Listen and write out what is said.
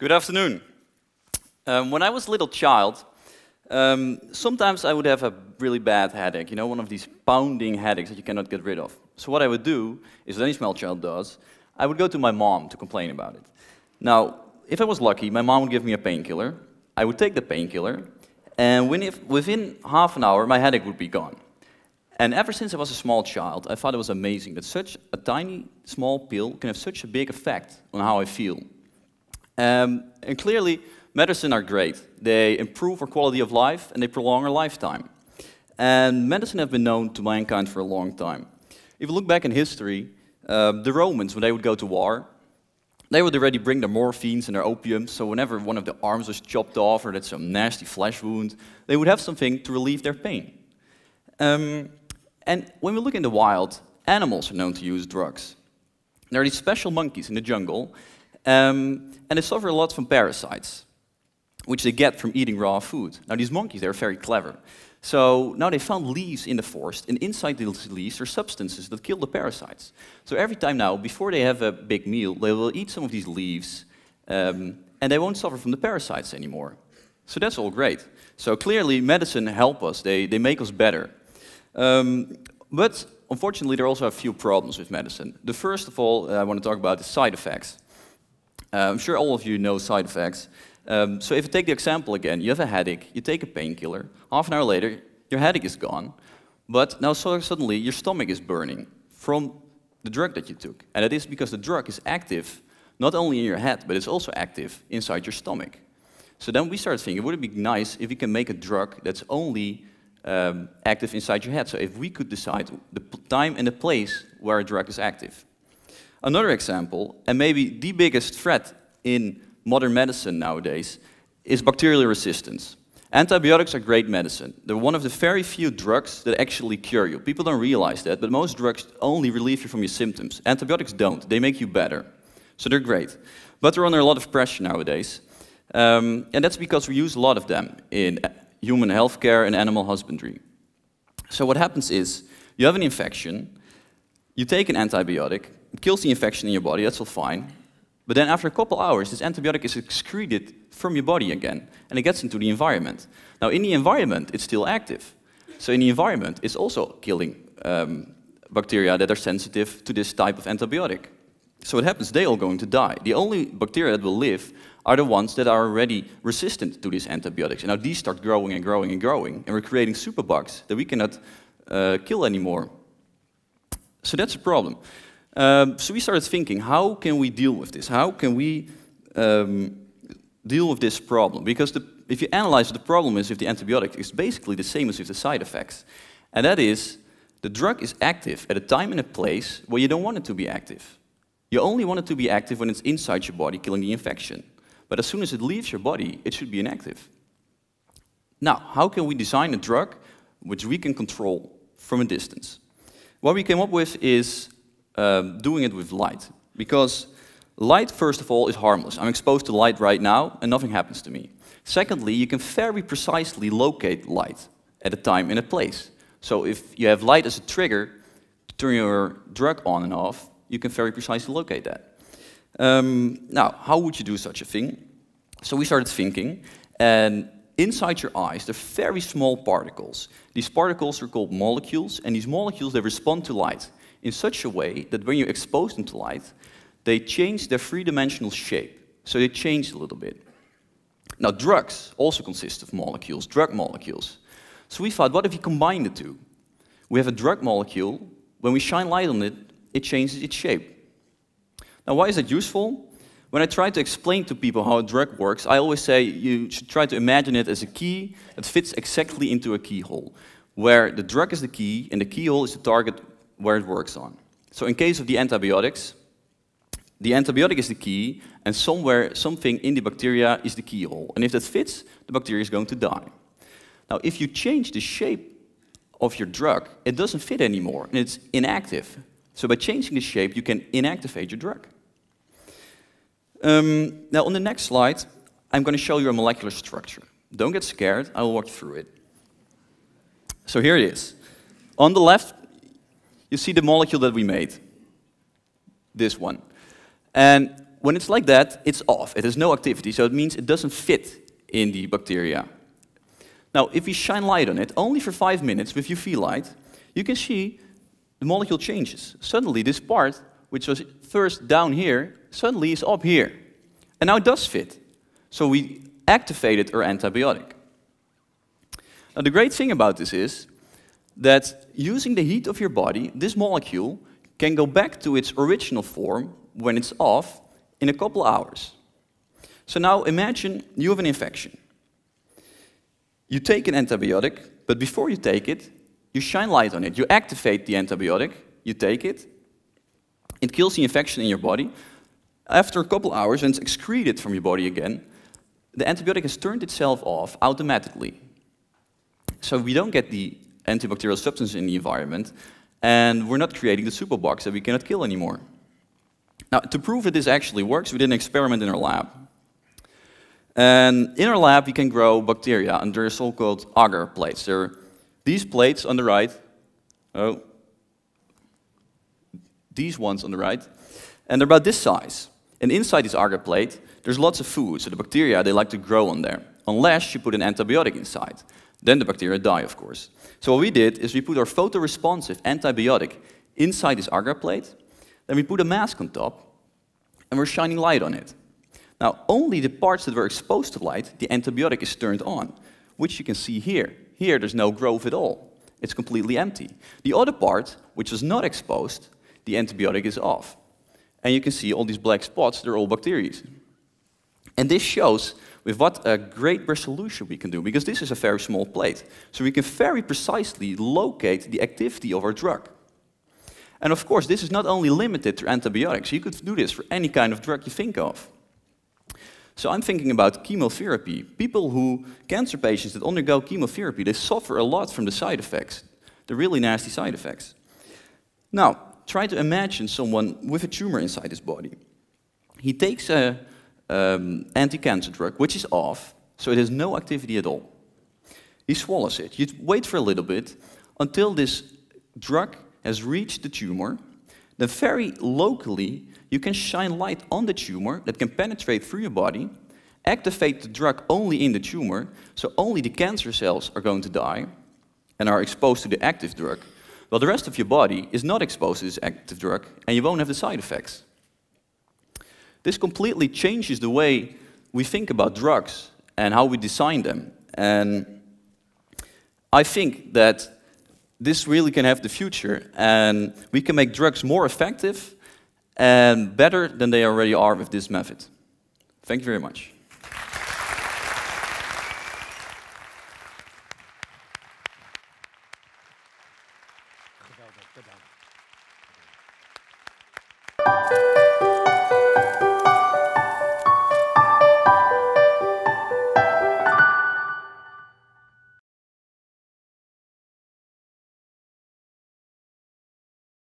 Good afternoon. When I was a little child, sometimes I would have a really bad headache, you know, one of these pounding headaches that you cannot get rid of. So what I would do, is what any small child does, I would go to my mom to complain about it. Now, if I was lucky, my mom would give me a painkiller, I would take the painkiller, and within half an hour my headache would be gone. And ever since I was a small child, I thought it was amazing that such a tiny, small pill can have such a big effect on how I feel. And clearly, medicine are great. They improve our quality of life and they prolong our lifetime. And medicine have been known to mankind for a long time. If you look back in history, the Romans, when they would go to war, they would already bring their morphines and their opium, so whenever one of the arms was chopped off or had some nasty flesh wound, they would have something to relieve their pain. And when we look in the wild, animals are known to use drugs. There are these special monkeys in the jungle, and they suffer a lot from parasites, which they get from eating raw food. Now these monkeys, they're very clever. So now they found leaves in the forest, and inside these leaves are substances that kill the parasites. So every time now, before they have a big meal, they will eat some of these leaves, and they won't suffer from the parasites anymore. So that's all great. So clearly medicine help us, they make us better. But unfortunately there are also a few problems with medicine. The first of all I want to talk about is side effects. I'm sure all of you know side effects. So if you take the example again, you have a headache, you take a painkiller, half an hour later, your headache is gone, but now suddenly your stomach is burning from the drug that you took. And that is because the drug is active, not only in your head, but it's also active inside your stomach. So then we started thinking, would it be nice if we can make a drug that's only active inside your head? So if we could decide the time and the place where a drug is active. Another example, and maybe the biggest threat in modern medicine nowadays, is bacterial resistance. Antibiotics are great medicine. They're one of the very few drugs that actually cure you. People don't realize that, but most drugs only relieve you from your symptoms. Antibiotics don't. They make you better. So they're great. But they're under a lot of pressure nowadays. And that's because we use a lot of them in human healthcare and animal husbandry. So what happens is, you have an infection, you take an antibiotic, it kills the infection in your body, that's all fine. But then after a couple hours, this antibiotic is excreted from your body again, and it gets into the environment. Now in the environment, it's still active. So in the environment, it's also killing bacteria that are sensitive to this type of antibiotic. So what happens, they're all going to die. The only bacteria that will live are the ones that are already resistant to these antibiotics. And now these start growing and growing and growing, and we're creating superbugs that we cannot kill anymore. So that's a problem. So we started thinking, how can we deal with this? How can we deal with this problem? Because if you analyze the problem is with the antibiotic, it's basically the same as with the side effects. And that is, the drug is active at a time and a place where you don't want it to be active. You only want it to be active when it's inside your body, killing the infection. But as soon as it leaves your body, it should be inactive. Now, how can we design a drug which we can control from a distance? What we came up with is doing it with light. Because light, first of all, is harmless. I'm exposed to light right now and nothing happens to me. Secondly, you can very precisely locate light at a time and a place. So if you have light as a trigger to turn your drug on and off, you can very precisely locate that. Now, how would you do such a thing? So we started thinking, and inside your eyes, they're very small particles. These particles are called molecules, and these molecules, they respond to light in such a way that when you expose them to light, they change their three-dimensional shape. So they change a little bit. Now drugs also consist of molecules, drug molecules. So we thought, what if we combine the two? We have a drug molecule, when we shine light on it, it changes its shape. Now why is that useful? When I try to explain to people how a drug works, I always say you should try to imagine it as a key that fits exactly into a keyhole, where the drug is the key and the keyhole is the target where it works on. So in case of the antibiotics, the antibiotic is the key, and somewhere, something in the bacteria is the keyhole. And if that fits, the bacteria is going to die. Now, if you change the shape of your drug, it doesn't fit anymore, and it's inactive. So by changing the shape, you can inactivate your drug. Now, on the next slide, I'm going to show you a molecular structure. Don't get scared, I'll walk through it. So here it is. On the left, you see the molecule that we made. This one. And when it's like that, it's off. It has no activity, so it means it doesn't fit in the bacteria. Now, if we shine light on it, only for 5 minutes with UV light, you can see the molecule changes. Suddenly, this part, which was first down here, suddenly is up here. And now it does fit. So we activated our antibiotic. Now, the great thing about this is that using the heat of your body, this molecule can go back to its original form when it's off in a couple hours. So now imagine you have an infection. You take an antibiotic, but before you take it, you shine light on it. You activate the antibiotic, you take it, it kills the infection in your body. After a couple hours, when it's excreted from your body again, the antibiotic has turned itself off automatically. So we don't get the antibacterial substance in the environment, and we're not creating the superbugs that we cannot kill anymore. Now, to prove that this actually works, we did an experiment in our lab. And in our lab, we can grow bacteria under so-called agar plates. There are these plates on the right. Oh, these ones on the right. And they're about this size. And inside this agar plate, there's lots of food. So the bacteria, they like to grow on there, unless you put an antibiotic inside. Then the bacteria die, of course. So what we did is we put our photoresponsive antibiotic inside this agar plate. Then we put a mask on top, and we're shining light on it. Now, only the parts that were exposed to light, the antibiotic is turned on, which you can see here. Here, there's no growth at all. It's completely empty. The other part, which was not exposed, the antibiotic is off. And you can see all these black spots, they're all bacteria. And this shows with what a great resolution we can do, because this is a very small plate. So we can very precisely locate the activity of our drug. And of course, this is not only limited to antibiotics. You could do this for any kind of drug you think of. So I'm thinking about chemotherapy. Cancer patients that undergo chemotherapy, they suffer a lot from the side effects, the really nasty side effects. Now, try to imagine someone with a tumor inside his body. He takes an anti-cancer drug, which is off, so it has no activity at all. He swallows it. You wait for a little bit until this drug has reached the tumor, then very locally you can shine light on the tumor that can penetrate through your body, activate the drug only in the tumor, so only the cancer cells are going to die and are exposed to the active drug, while the rest of your body is not exposed to this active drug and you won't have the side effects. This completely changes the way we think about drugs and how we design them. And I think that this really can have the future, and we can make drugs more effective and better than they already are with this method. Thank you very much.